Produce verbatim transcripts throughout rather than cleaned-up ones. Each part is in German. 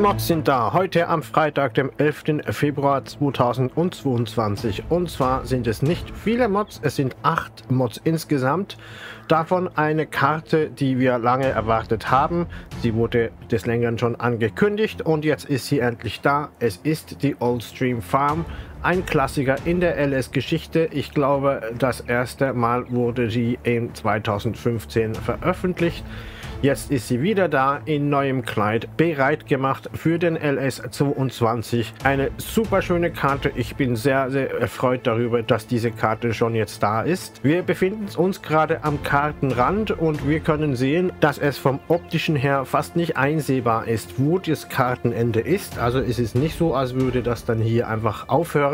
Mods sind da, heute am Freitag, dem elften Februar zweitausendzweiundzwanzig, und zwar sind es nicht viele Mods, es sind acht Mods insgesamt, davon eine Karte, die wir lange erwartet haben, sie wurde des Längeren schon angekündigt und jetzt ist sie endlich da, es ist die Old Stream Farm. Ein Klassiker in der L S-Geschichte. Ich glaube, das erste Mal wurde sie im zweitausendfünfzehn veröffentlicht. Jetzt ist sie wieder da in neuem Kleid, bereit gemacht für den L S zweiundzwanzig. Eine super schöne Karte. Ich bin sehr, sehr erfreut darüber, dass diese Karte schon jetzt da ist. Wir befinden uns gerade am Kartenrand und wir können sehen, dass es vom optischen her fast nicht einsehbar ist, wo das Kartenende ist. Also es ist nicht so, als würde das dann hier einfach aufhören,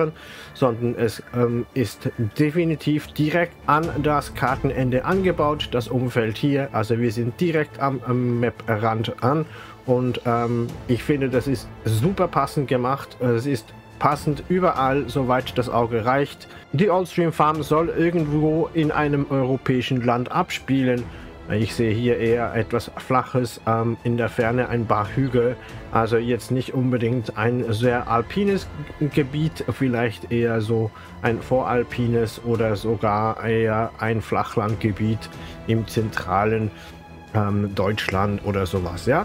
sondern es ähm, ist definitiv direkt an das Kartenende angebaut, das Umfeld hier. Also wir sind direkt am, am Map-Rand an und ähm, ich finde, das ist super passend gemacht. Es ist passend überall, soweit das Auge reicht. Die Old Stream Farm soll irgendwo in einem europäischen Land abspielen. Ich sehe hier eher etwas Flaches, ähm, in der Ferne ein paar Hügel, also jetzt nicht unbedingt ein sehr alpines Gebiet, vielleicht eher so ein voralpines oder sogar eher ein Flachlandgebiet im zentralen ähm, Deutschland oder sowas, ja.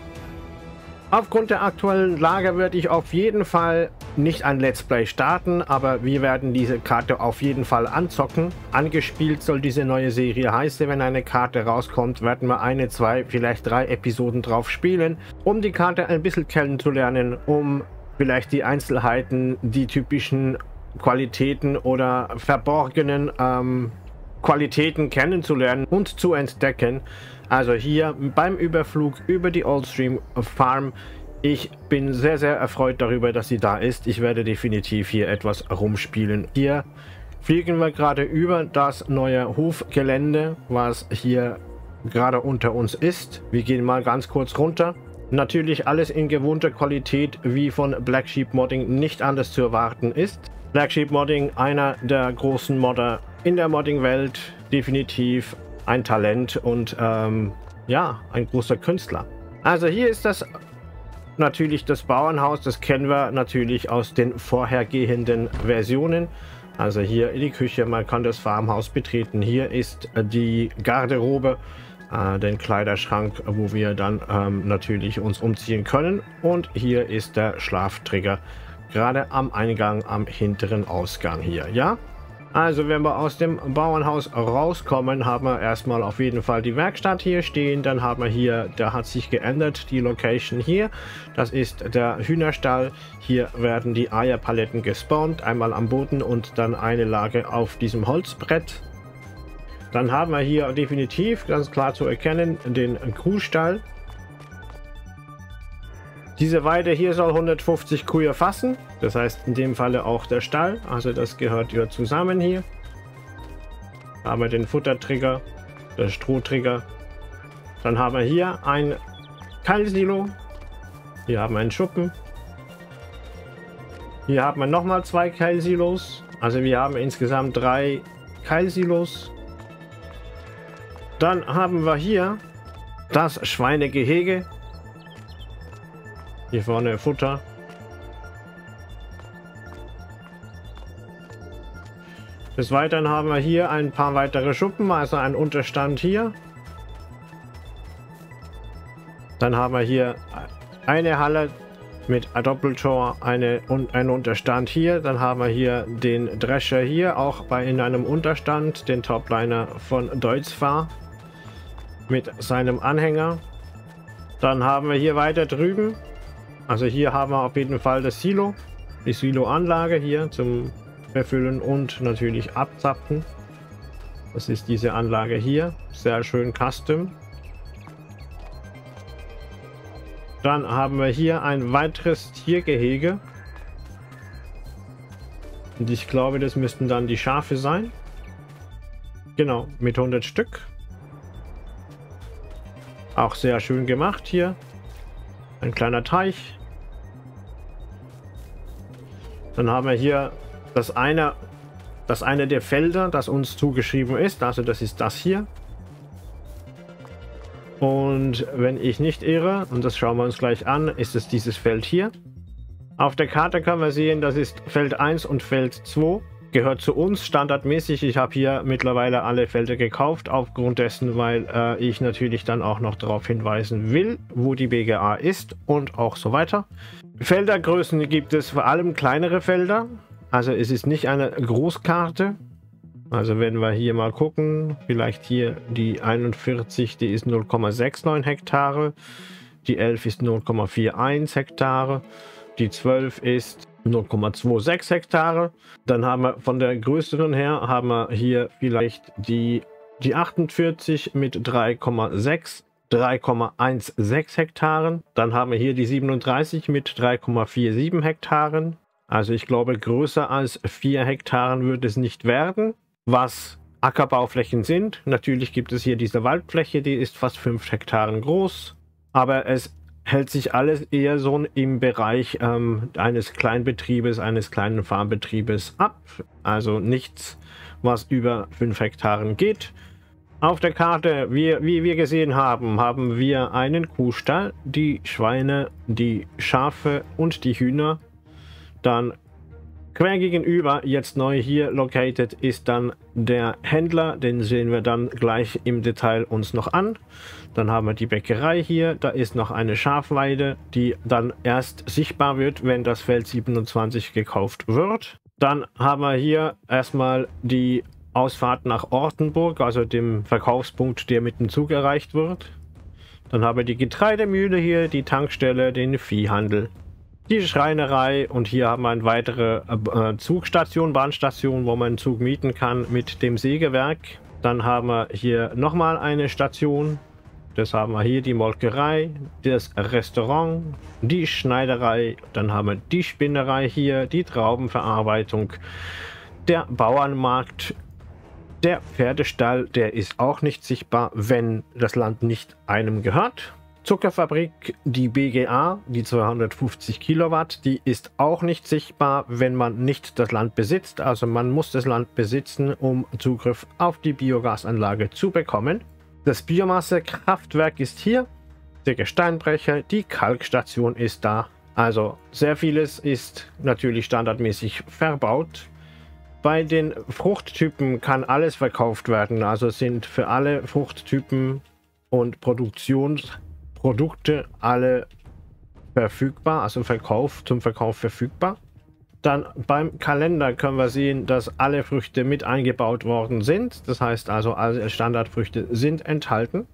Aufgrund der aktuellen Lage werde ich auf jeden Fall nicht ein Let's Play starten, aber wir werden diese Karte auf jeden Fall anzocken. Angespielt soll diese neue Serie heißen. Wenn eine Karte rauskommt, werden wir eine, zwei, vielleicht drei Episoden drauf spielen, um die Karte ein bisschen kennenzulernen, um vielleicht die Einzelheiten, die typischen Qualitäten oder verborgenen ähm, Qualitäten kennenzulernen und zu entdecken. Also hier beim Überflug über die Old Stream Farm. Ich bin sehr, sehr erfreut darüber, dass sie da ist. Ich werde definitiv hier etwas rumspielen. Hier fliegen wir gerade über das neue Hofgelände, was hier gerade unter uns ist. Wir gehen mal ganz kurz runter. Natürlich alles in gewohnter Qualität, wie von Black Sheep Modding nicht anders zu erwarten ist. Black Sheep Modding, einer der großen Modder in der Modding-Welt, definitiv ein Talent und ähm, ja, ein großer Künstler. Also hier ist das natürlich das Bauernhaus, das kennen wir natürlich aus den vorhergehenden Versionen. Also hier die Küche, man kann das Farmhaus betreten. Hier ist die Garderobe, äh, den Kleiderschrank, wo wir dann ähm, natürlich uns umziehen können. Und hier ist der Schlafträger, gerade am Eingang, am hinteren Ausgang hier, ja. Also wenn wir aus dem Bauernhaus rauskommen, haben wir erstmal auf jeden Fall die Werkstatt hier stehen. Dann haben wir hier, da hat sich geändert, die Location hier. Das ist der Hühnerstall. Hier werden die Eierpaletten gespawnt, einmal am Boden und dann eine Lage auf diesem Holzbrett. Dann haben wir hier definitiv, ganz klar zu erkennen, den Kuhstall. Diese Weide hier soll hundertfünfzig Kühe fassen, das heißt in dem Falle auch der Stall, also das gehört ja zusammen hier. Da haben wir den Futtertrigger, den Strohtrigger. Dann haben wir hier ein Kaltsilo, hier haben wir einen Schuppen. Hier haben wir nochmal zwei Keilsilos, also wir haben insgesamt drei Keilsilos. Dann haben wir hier das Schweinegehege. Hier vorne Futter. Des Weiteren haben wir hier ein paar weitere Schuppen, also ein Unterstand hier. Dann haben wir hier eine Halle mit Doppeltor, eine, ein Unterstand hier. Dann haben wir hier den Drescher hier, auch bei in einem Unterstand, den Topliner von Deutz-Fahr mit seinem Anhänger. Dann haben wir hier weiter drüben. Also hier haben wir auf jeden Fall das Silo, die Silo-Anlage hier zum Befüllen und natürlich Abzapfen. Das ist diese Anlage hier, sehr schön custom. Dann haben wir hier ein weiteres Tiergehege. Und ich glaube, das müssten dann die Schafe sein. Genau, mit hundert Stück. Auch sehr schön gemacht hier. Ein kleiner Teich. Dann haben wir hier das eine, das eine der Felder, das uns zugeschrieben ist. Also das ist das hier. Und wenn ich nicht irre, und das schauen wir uns gleich an, ist es dieses Feld hier. Auf der Karte kann man sehen, das ist Feld eins und Feld zwei. Gehört zu uns standardmäßig. Ich habe hier mittlerweile alle Felder gekauft, aufgrund dessen, weil äh, ich natürlich dann auch noch darauf hinweisen will, wo die B G A ist und auch so weiter. Feldergrößen gibt es vor allem kleinere Felder. Also es ist nicht eine Großkarte. Also wenn wir hier mal gucken, vielleicht hier die einundvierzig, die ist null Komma neunundsechzig Hektare. Die elf ist null Komma einundvierzig Hektare. Die zwölf ist null Komma sechsundzwanzig Hektare. Dann haben wir von der größeren her, haben wir hier vielleicht die, die achtundvierzig mit drei Komma sechzig Hektaren. Dann haben wir hier die siebenunddreißig mit drei Komma siebenundvierzig Hektaren. Also ich glaube, größer als vier Hektaren wird es nicht werden, was Ackerbauflächen sind. Natürlich gibt es hier diese Waldfläche, die ist fast fünf Hektaren groß, aber es hält sich alles eher so im Bereich ähm, eines Kleinbetriebes, eines kleinen Farmbetriebes ab. Also nichts, was über fünf Hektaren geht. Auf der Karte, wie, wie wir gesehen haben, haben wir einen Kuhstall, die Schweine, die Schafe und die Hühner. Dann quer gegenüber, jetzt neu hier located, ist dann der Händler. Den sehen wir dann gleich im Detail uns noch an. Dann haben wir die Bäckerei hier. Da ist noch eine Schafweide, die dann erst sichtbar wird, wenn das Feld siebenundzwanzig gekauft wird. Dann haben wir hier erstmal die Ausfahrt nach Ortenburg, also dem Verkaufspunkt, der mit dem Zug erreicht wird. Dann haben wir die Getreidemühle hier, die Tankstelle, den Viehhandel, die Schreinerei, und hier haben wir eine weitere äh, Zugstation, Bahnstation, wo man einen Zug mieten kann mit dem Sägewerk. Dann haben wir hier nochmal eine Station. Das haben wir hier, die Molkerei, das Restaurant, die Schneiderei. Dann haben wir die Spinnerei hier, die Traubenverarbeitung, der Bauernmarkt, der Pferdestall, der ist auch nicht sichtbar, wenn das Land nicht einem gehört. Zuckerfabrik, die B G A, die zweihundertfünfzig Kilowatt, die ist auch nicht sichtbar, wenn man nicht das Land besitzt. Also man muss das Land besitzen, um Zugriff auf die Biogasanlage zu bekommen. Das Biomassekraftwerk ist hier, der Gesteinbrecher, die Kalkstation ist da. Also sehr vieles ist natürlich standardmäßig verbaut. Bei den Fruchttypen kann alles verkauft werden. Also sind für alle Fruchttypen und Produktions Produkte alle verfügbar, also Verkauf, zum Verkauf verfügbar. Dann beim Kalender können wir sehen, dass alle Früchte mit eingebaut worden sind. Das heißt also, alle Standardfrüchte sind enthalten.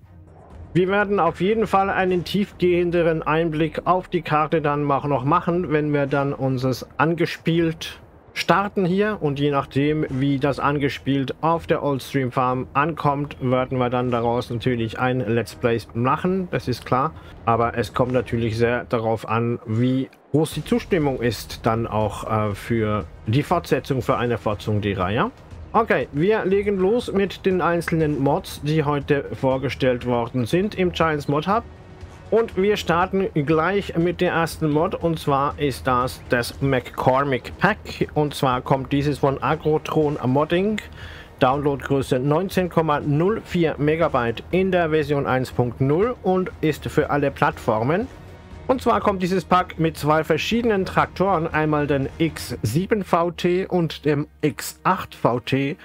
Wir werden auf jeden Fall einen tiefgehenderen Einblick auf die Karte dann noch machen, wenn wir dann unseres angespielt starten hier, und je nachdem, wie das angespielt auf der Old Stream Farm ankommt, werden wir dann daraus natürlich ein Let's Play machen, das ist klar. Aber es kommt natürlich sehr darauf an, wie groß die Zustimmung ist dann auch äh, für die Fortsetzung, für eine Fortsetzung der Reihe. Okay, wir legen los mit den einzelnen Mods, die heute vorgestellt worden sind im Giants Modhub. Und wir starten gleich mit der ersten Mod, und zwar ist das das McCormick Pack, und zwar kommt dieses von Agrotron Modding, Downloadgröße neunzehn Komma null vier Megabyte in der Version eins Punkt null und ist für alle Plattformen. Und zwar kommt dieses Pack mit zwei verschiedenen Traktoren, einmal den X sieben V T und dem X acht V T.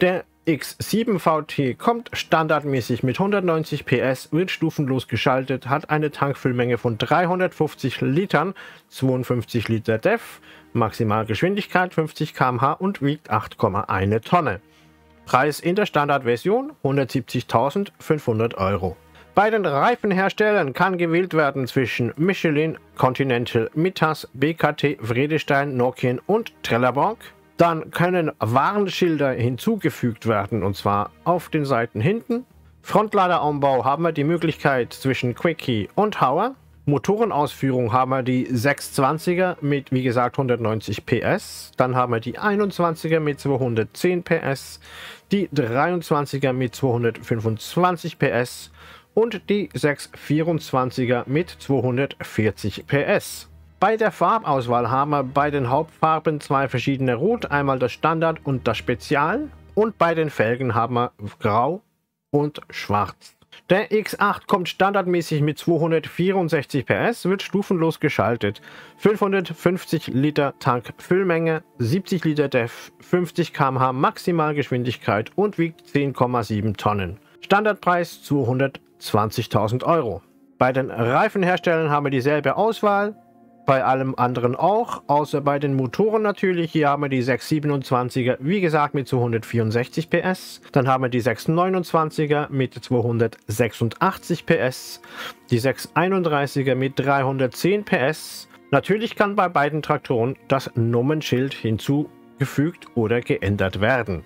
Der X sieben V T kommt standardmäßig mit hundertneunzig P S, wird stufenlos geschaltet, hat eine Tankfüllmenge von dreihundertfünfzig Litern, zweiundfünfzig Liter D E F, Maximalgeschwindigkeit fünfzig Kilometer pro Stunde und wiegt acht Komma eins Tonne. Preis in der Standardversion hundertsiebzigtausendfünfhundert Euro. Bei den Reifenherstellern kann gewählt werden zwischen Michelin, Continental, Mitas, B K T, Vredestein, Nokian und Trelleborg. Dann können Warnschilder hinzugefügt werden, und zwar auf den Seiten hinten. Frontladeraufbau haben wir die Möglichkeit zwischen Quickie und Hauer. Motorenausführung haben wir die sechshundertzwanziger mit, wie gesagt, hundertneunzig P S. Dann haben wir die einundzwanziger mit zweihundertzehn P S, die dreiundzwanziger mit zweihundertfünfundzwanzig P S und die sechshundertvierundzwanziger mit zweihundertvierzig P S. Bei der Farbauswahl haben wir bei den Hauptfarben zwei verschiedene Rot, einmal das Standard und das Spezial, und bei den Felgen haben wir Grau und Schwarz. Der X acht kommt standardmäßig mit zweihundertvierundsechzig P S, wird stufenlos geschaltet. fünfhundertfünfzig Liter Tankfüllmenge, siebzig Liter D E F, fünfzig Kilometer pro Stunde Maximalgeschwindigkeit und wiegt zehn Komma sieben Tonnen. Standardpreis zweihundertzwanzigtausend Euro. Bei den Reifenherstellern haben wir dieselbe Auswahl, bei allem anderen auch, außer bei den Motoren natürlich. Hier haben wir die sechshundertsiebenundzwanziger, wie gesagt, mit zweihundertvierundsechzig P S. Dann haben wir die sechshundertneunundzwanziger mit zweihundertsechsundachtzig P S. Die sechshunderteinunddreißiger mit dreihundertzehn P S. Natürlich kann bei beiden Traktoren das Nummernschild hinzugefügt oder geändert werden.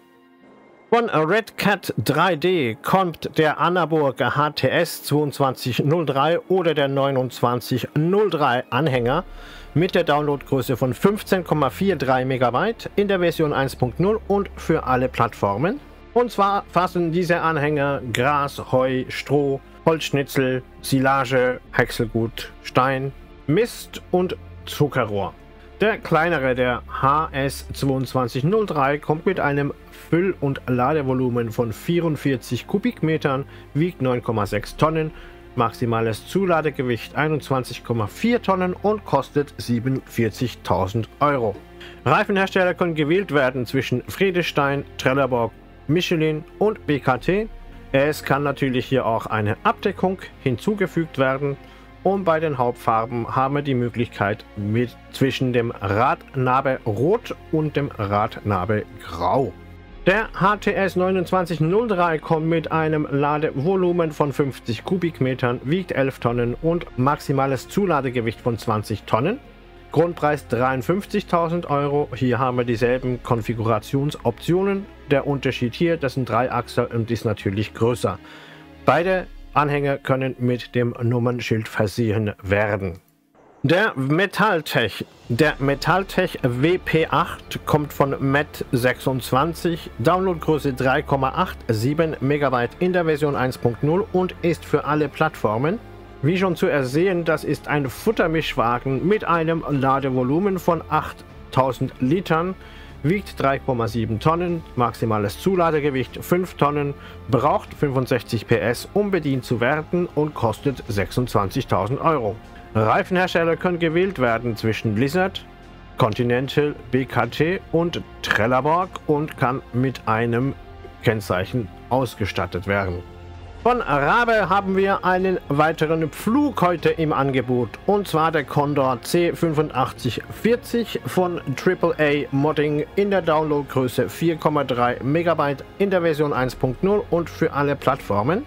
Von Red Cat drei D kommt der Annaburger H T S zweiundzwanzig null drei oder der neunundzwanzig null drei Anhänger mit der Downloadgröße von fünfzehn Komma dreiundvierzig Megabyte in der Version eins Punkt null und für alle Plattformen. Und zwar fassen diese Anhänger Gras, Heu, Stroh, Holzschnitzel, Silage, Häckselgut, Stein, Mist und Zuckerrohr. Der kleinere, der H S zweiundzwanzig null drei, kommt mit einem Füll- und Ladevolumen von vierundvierzig Kubikmetern, wiegt neun Komma sechs Tonnen, maximales Zuladegewicht einundzwanzig Komma vier Tonnen und kostet siebenundvierzigtausend Euro. Reifenhersteller können gewählt werden zwischen Vredestein, Trelleborg, Michelin und B K T. Es kann natürlich hier auch eine Abdeckung hinzugefügt werden. Und bei den Hauptfarben haben wir die Möglichkeit mit zwischen dem Radnabe Rot und dem Radnabe Grau. Der H T S neunundzwanzig null drei kommt mit einem Ladevolumen von fünfzig Kubikmetern, wiegt elf Tonnen und maximales Zuladegewicht von zwanzig Tonnen. Grundpreis dreiundfünfzigtausend Euro. Hier haben wir dieselben Konfigurationsoptionen. Der Unterschied hier, das sind drei Achser und ist natürlich größer. Beide Anhänger können mit dem Nummernschild versehen werden. Der Metalltech, der Metalltech W P acht kommt von M A T sechsundzwanzig, Downloadgröße drei Komma siebenundachtzig Megabyte in der Version eins Punkt null und ist für alle Plattformen. Wie schon zu ersehen, das ist ein Futtermischwagen mit einem Ladevolumen von achttausend Litern. Wiegt drei Komma sieben Tonnen, maximales Zuladegewicht fünf Tonnen, braucht fünfundsechzig P S, um bedient zu werden und kostet sechsundzwanzigtausend Euro. Reifenhersteller können gewählt werden zwischen Blizzard, Continental, B K T und Trelleborg und kann mit einem Kennzeichen ausgestattet werden. Von Rabe haben wir einen weiteren Pflug heute im Angebot, und zwar der Condor C acht fünf vier null von Triple A Modding in der Downloadgröße vier Komma drei Megabyte in der Version eins Punkt null und für alle Plattformen.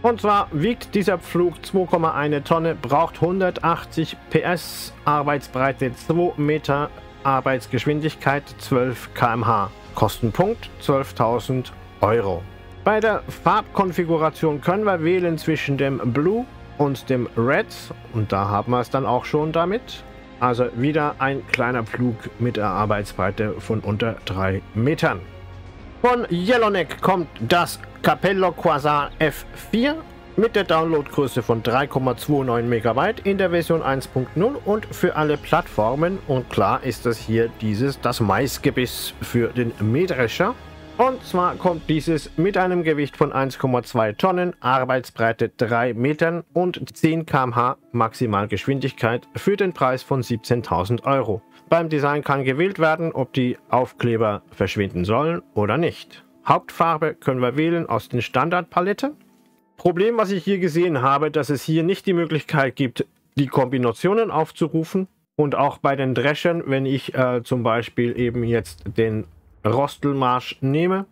Und zwar wiegt dieser Pflug zwei Komma eins Tonne, braucht hundertachtzig P S, Arbeitsbreite zwei Meter, Arbeitsgeschwindigkeit zwölf Kilometer pro Stunde, Kostenpunkt zwölftausend Euro. Bei der Farbkonfiguration können wir wählen zwischen dem Blue und dem Red, und da haben wir es dann auch schon damit. Also wieder ein kleiner Pflug mit einer Arbeitsbreite von unter drei Metern. Von Yellowneck kommt das Capello Quasar F vier mit der Downloadgröße von drei Komma neunundzwanzig Megabyte in der Version eins Punkt null und für alle Plattformen, und klar ist das hier dieses das Maisgebiss für den Mähdrescher. Und zwar kommt dieses mit einem Gewicht von eins Komma zwei Tonnen, Arbeitsbreite drei Metern und zehn Kilometer pro Stunde Maximalgeschwindigkeit für den Preis von siebzehntausend Euro. Beim Design kann gewählt werden, ob die Aufkleber verschwinden sollen oder nicht. Hauptfarbe können wir wählen aus den Standardpaletten. Problem, was ich hier gesehen habe, dass es hier nicht die Möglichkeit gibt, die Kombinationen aufzurufen. Und auch bei den Dreschern, wenn ich äh, zum Beispiel eben jetzt den Rostelmarsch nehme,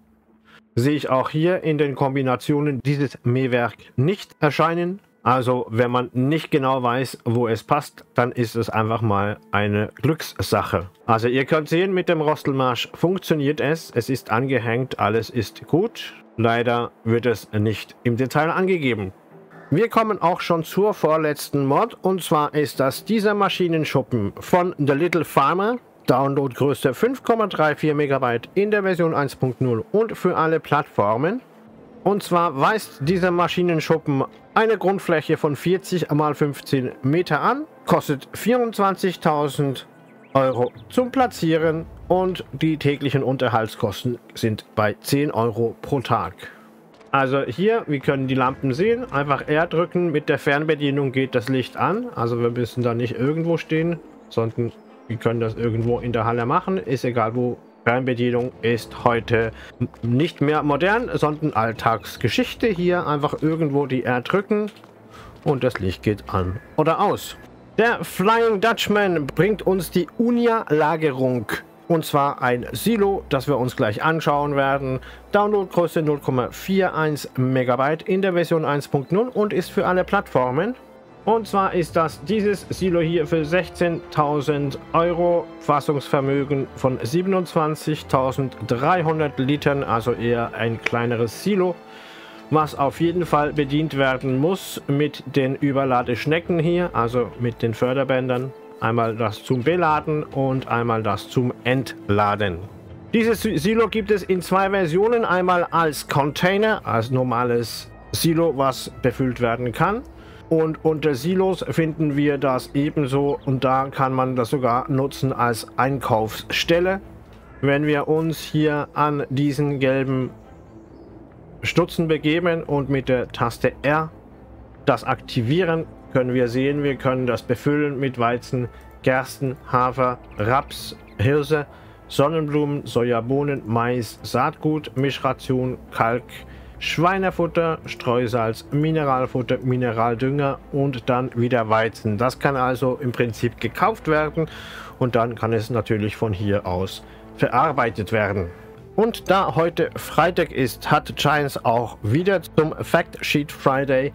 sehe ich auch hier in den Kombinationen dieses Mähwerk nicht erscheinen. Also wenn man nicht genau weiß, wo es passt, dann ist es einfach mal eine Glückssache. Also ihr könnt sehen, mit dem Rostelmarsch funktioniert es. Es ist angehängt, alles ist gut. Leider wird es nicht im Detail angegeben. Wir kommen auch schon zur vorletzten Mod, und zwar ist das dieser Maschinenschuppen von The Little Farmer. Downloadgröße fünf Komma vierunddreißig Megabyte in der Version eins Punkt null und für alle Plattformen. Und zwar weist dieser Maschinenschuppen eine Grundfläche von vierzig mal fünfzehn Meter an, kostet vierundzwanzigtausend Euro zum Platzieren und die täglichen Unterhaltskosten sind bei zehn Euro pro Tag. Also hier, wir können die Lampen sehen. Einfach R drücken. Mit der Fernbedienung geht das Licht an. Also wir müssen da nicht irgendwo stehen, sondern wir können das irgendwo in der Halle machen. Ist egal wo. Fernbedienung ist heute nicht mehr modern, sondern Alltagsgeschichte. Hier einfach irgendwo die R drücken und das Licht geht an oder aus. Der Flying Dutchman bringt uns die Unia-Lagerung. Und zwar ein Silo, das wir uns gleich anschauen werden. Downloadgröße null Komma einundvierzig Megabyte in der Version eins Punkt null und ist für alle Plattformen. Und zwar ist das dieses Silo hier für sechzehntausend Euro, Fassungsvermögen von siebenundzwanzigtausenddreihundert Litern, also eher ein kleineres Silo, was auf jeden Fall bedient werden muss mit den Überladeschnecken hier, also mit den Förderbändern. Einmal das zum Beladen und einmal das zum Entladen. Dieses Silo gibt es in zwei Versionen. Einmal als Container, als normales Silo, was befüllt werden kann. Und unter Silos finden wir das ebenso. Und da kann man das sogar nutzen als Einkaufsstelle. Wenn wir uns hier an diesen gelben Stutzen begeben und mit der Taste R das aktivieren, können wir sehen, wir können das befüllen mit Weizen, Gersten, Hafer, Raps, Hirse, Sonnenblumen, Sojabohnen, Mais, Saatgut, Mischration, Kalk, Schweinefutter, Streusalz, Mineralfutter, Mineraldünger und dann wieder Weizen. Das kann also im Prinzip gekauft werden und dann kann es natürlich von hier aus verarbeitet werden. Und da heute Freitag ist, hat Giants auch wieder zum Fact Sheet Friday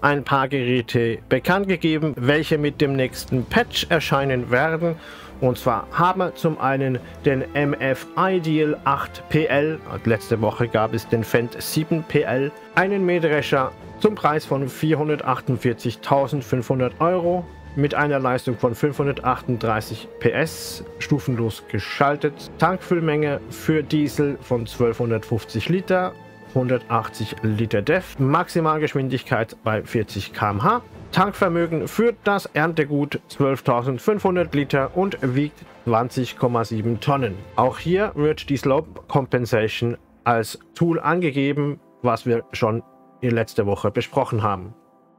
ein paar Geräte bekannt gegeben, welche mit dem nächsten Patch erscheinen werden. Und zwar haben wir zum einen den M F Ideal acht P L, letzte Woche gab es den Fendt sieben P L, einen Mähdrescher zum Preis von vierhundertachtundvierzigtausendfünfhundert Euro mit einer Leistung von fünfhundertachtunddreißig P S, stufenlos geschaltet, Tankfüllmenge für Diesel von zwölfhundertfünfzig Liter, hundertachtzig Liter D E F, Maximalgeschwindigkeit bei vierzig Kilometer pro Stunde, Tankvermögen für das Erntegut zwölftausendfünfhundert Liter und wiegt zwanzig Komma sieben Tonnen. Auch hier wird die Slope Compensation als Tool angegeben, was wir schon in letzter Woche besprochen haben.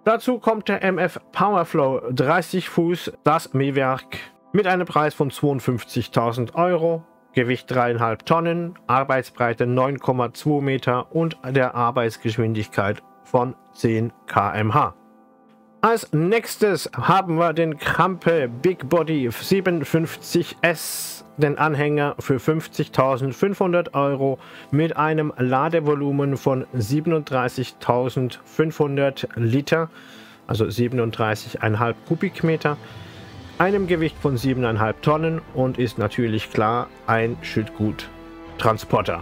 Dazu kommt der M F Powerflow dreißig Fuß, das Mähwerk, mit einem Preis von zweiundfünfzigtausend Euro. Gewicht drei Komma fünf Tonnen, Arbeitsbreite neun Komma zwei Meter und der Arbeitsgeschwindigkeit von zehn Kilometer pro Stunde. Als nächstes haben wir den Krampe Big Body siebenundfünfzig S, den Anhänger für fünfzigtausendfünfhundert Euro mit einem Ladevolumen von siebenunddreißigtausendfünfhundert Liter, also siebenunddreißig Komma fünf Kubikmeter. Einem Gewicht von sieben Komma fünf Tonnen und ist natürlich klar ein Schüttgut-Transporter.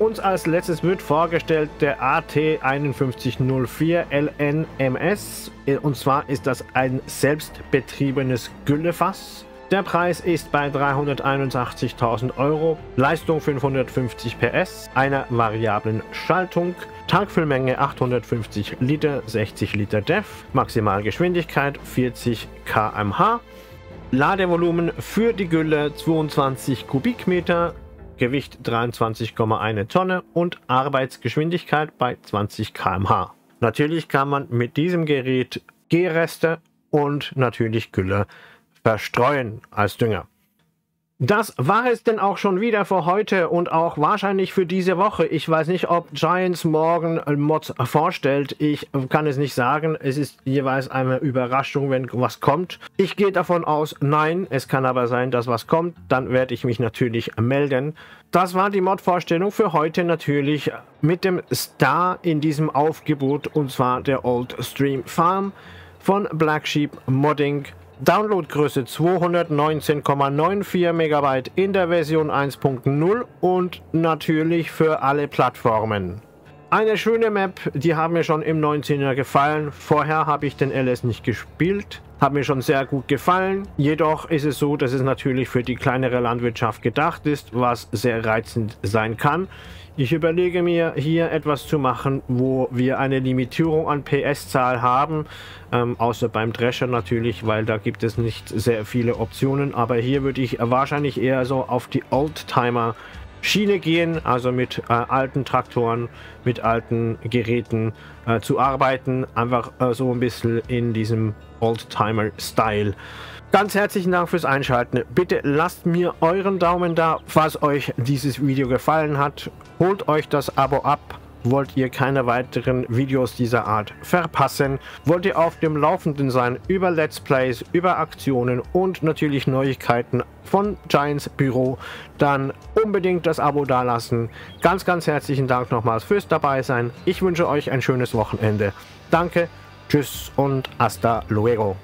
Uns als letztes wird vorgestellt der A T fünf eins null vier L N M S, und zwar ist das ein selbstbetriebenes Güllefass. Der Preis ist bei dreihunderteinundachtzigtausend Euro, Leistung fünfhundertfünfzig P S, einer variablen Schaltung, Tankfüllmenge achthundertfünfzig Liter, sechzig Liter D E F, Maximalgeschwindigkeit vierzig Kilometer pro Stunde, Ladevolumen für die Gülle zweiundzwanzig Kubikmeter, Gewicht dreiundzwanzig Komma eins Tonne und Arbeitsgeschwindigkeit bei zwanzig Kilometer pro Stunde. Natürlich kann man mit diesem Gerät Gehreste und natürlich Gülle verstreuen als Dünger. Das war es denn auch schon wieder für heute und auch wahrscheinlich für diese Woche. Ich weiß nicht, ob Giants morgen Mods vorstellt. Ich kann es nicht sagen. Es ist jeweils eine Überraschung, wenn was kommt. Ich gehe davon aus, nein. Es kann aber sein, dass was kommt. Dann werde ich mich natürlich melden. Das war die Mod-Vorstellung für heute natürlich mit dem Star in diesem Aufgebot, und zwar der Old Stream Farm von Black Sheep Modding. Downloadgröße zweihundertneunzehn Komma neunundvierzig Megabyte in der Version eins Punkt null und natürlich für alle Plattformen. Eine schöne Map, die haben mir schon im neunzehner gefallen. Vorher habe ich den L S nicht gespielt, hat mir schon sehr gut gefallen. Jedoch ist es so, dass es natürlich für die kleinere Landwirtschaft gedacht ist, was sehr reizend sein kann. Ich überlege mir hier etwas zu machen, wo wir eine Limitierung an P S-Zahl haben, ähm, außer beim Drescher natürlich, weil da gibt es nicht sehr viele Optionen, aber hier würde ich wahrscheinlich eher so auf die Oldtimer Schiene gehen, also mit äh, alten Traktoren, mit alten Geräten äh, zu arbeiten. Einfach äh, so ein bisschen in diesem Oldtimer-Style. Ganz herzlichen Dank fürs Einschalten. Bitte lasst mir euren Daumen da, falls euch dieses Video gefallen hat. Holt euch das Abo ab. Wollt ihr keine weiteren Videos dieser Art verpassen? Wollt ihr auf dem Laufenden sein über Let's Plays, über Aktionen und natürlich Neuigkeiten von Giants Büro? Dann unbedingt das Abo dalassen. Ganz, ganz herzlichen Dank nochmals fürs Dabeisein. Ich wünsche euch ein schönes Wochenende. Danke, tschüss und hasta luego.